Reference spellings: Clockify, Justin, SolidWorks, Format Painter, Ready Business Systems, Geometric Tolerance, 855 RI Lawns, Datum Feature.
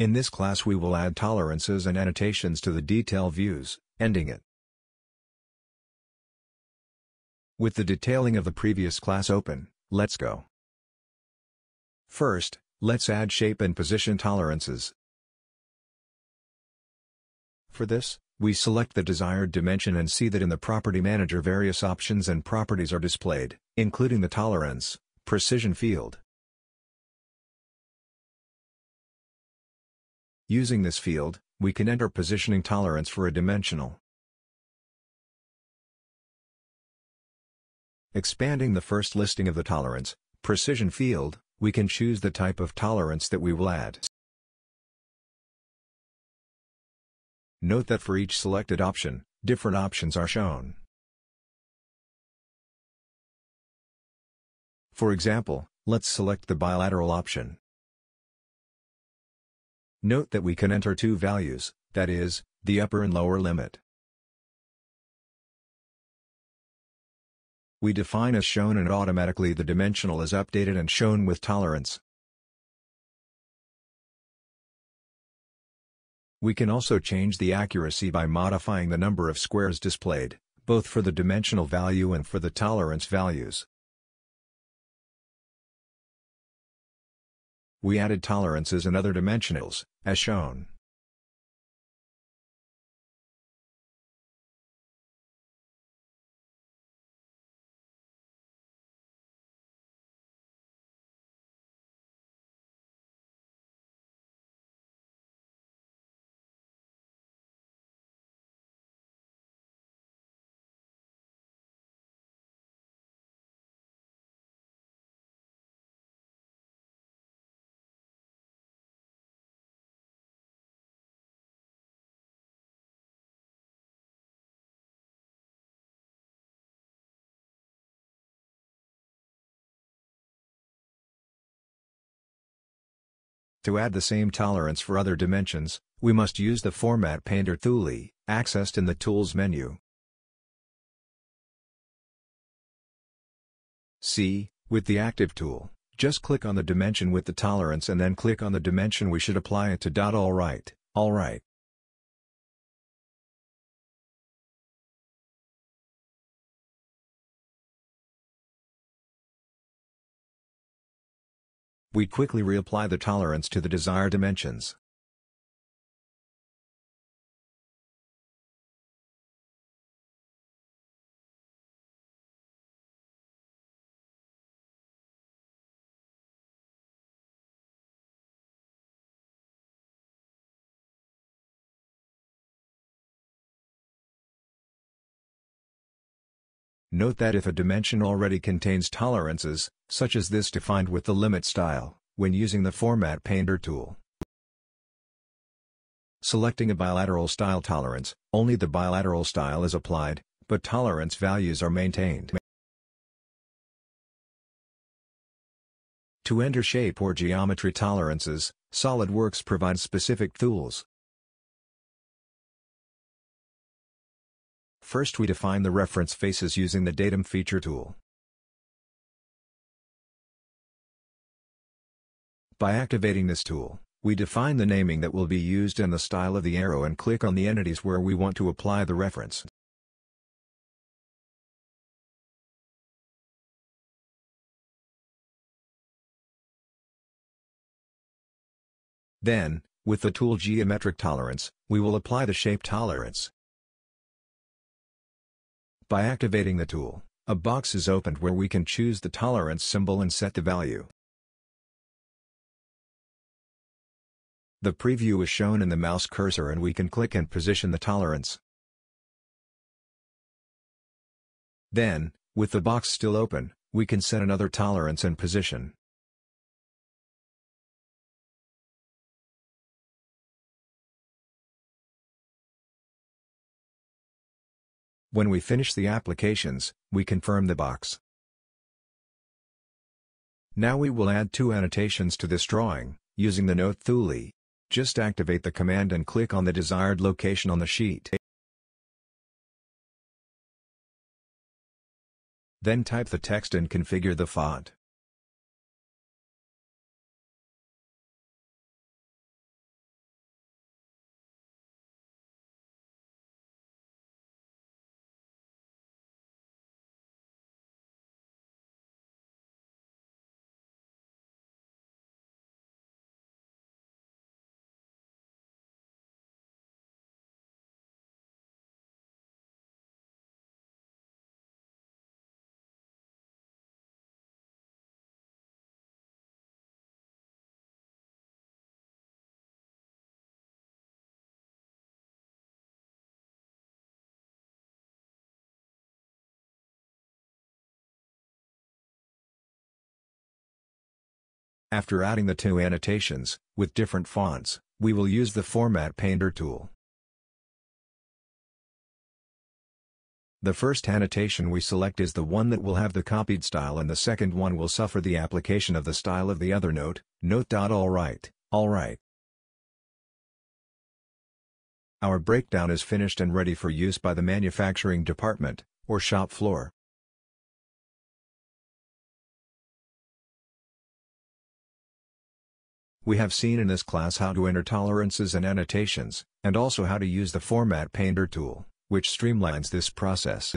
In this class we will add tolerances and annotations to the detail views, ending it. With the detailing of the previous class open, let's go. First, let's add shape and position tolerances. For this, we select the desired dimension and see that in the Property Manager various options and properties are displayed, including the Tolerance, Precision field. Using this field, we can enter positioning tolerance for a dimensional. Expanding the first listing of the Tolerance, Precision field, we can choose the type of tolerance that we will add. Note that for each selected option, different options are shown. For example, let's select the bilateral option. Note that we can enter two values, that is, the upper and lower limit. We define as shown and automatically the dimensional is updated and shown with tolerance. We can also change the accuracy by modifying the number of squares displayed, both for the dimensional value and for the tolerance values. We added tolerances and other dimensionals, as shown. To add the same tolerance for other dimensions, we must use the Format Painter tool, accessed in the Tools menu. See, with the Active tool, just click on the dimension with the tolerance and then click on the dimension we should apply it to. Alright. We quickly reapply the tolerance to the desired dimensions. Note that if a dimension already contains tolerances, such as this defined with the limit style, when using the Format Painter tool. Selecting a bilateral style tolerance, only the bilateral style is applied, but tolerance values are maintained. To enter shape or geometry tolerances, SolidWorks provides specific tools. First we define the reference faces using the Datum Feature tool. By activating this tool, we define the naming that will be used and the style of the arrow and click on the entities where we want to apply the reference. Then, with the tool Geometric Tolerance, we will apply the shape tolerance. By activating the tool, a box is opened where we can choose the tolerance symbol and set the value. The preview is shown in the mouse cursor and we can click and position the tolerance. Then, with the box still open, we can set another tolerance and position. When we finish the applications, we confirm the box. Now we will add two annotations to this drawing, using the Note tool. Just activate the command and click on the desired location on the sheet. Then type the text and configure the font. After adding the two annotations, with different fonts, we will use the Format Painter tool. The first annotation we select is the one that will have the copied style, and the second one will suffer the application of the style of the other note. Note. Alright. Our breakdown is finished and ready for use by the manufacturing department, or shop floor. We have seen in this class how to enter tolerances and annotations, and also how to use the Format Painter tool, which streamlines this process.